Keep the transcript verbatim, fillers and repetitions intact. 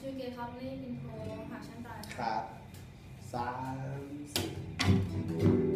ชื่อเกย์ครับเล่นอินโทรหากฉันตายครับสามสิบ